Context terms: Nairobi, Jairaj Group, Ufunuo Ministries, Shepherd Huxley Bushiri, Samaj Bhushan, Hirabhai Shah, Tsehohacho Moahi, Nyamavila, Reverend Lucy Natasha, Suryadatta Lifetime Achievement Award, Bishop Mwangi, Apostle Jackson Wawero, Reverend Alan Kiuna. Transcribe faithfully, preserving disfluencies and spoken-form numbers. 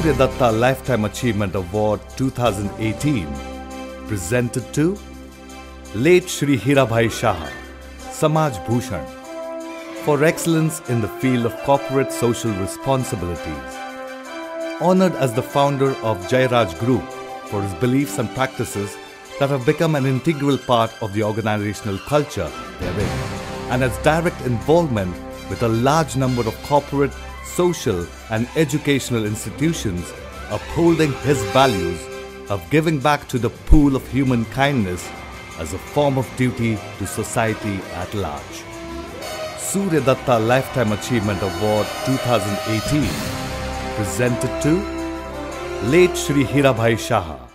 Suryadatta Lifetime Achievement Award twenty eighteen presented to late Shri Hirabhai Shah, Samaj Bhushan, for excellence in the field of corporate social responsibilities. Honored as the founder of Jairaj Group for his beliefs and practices that have become an integral part of the organizational culture therein, and its direct involvement with a large number of corporate, social and educational institutions, upholding his values of giving back to the pool of human kindness as a form of duty to society at large. Suryadatta Lifetime Achievement Award twenty eighteen presented to late Shri Hirabhai Shah.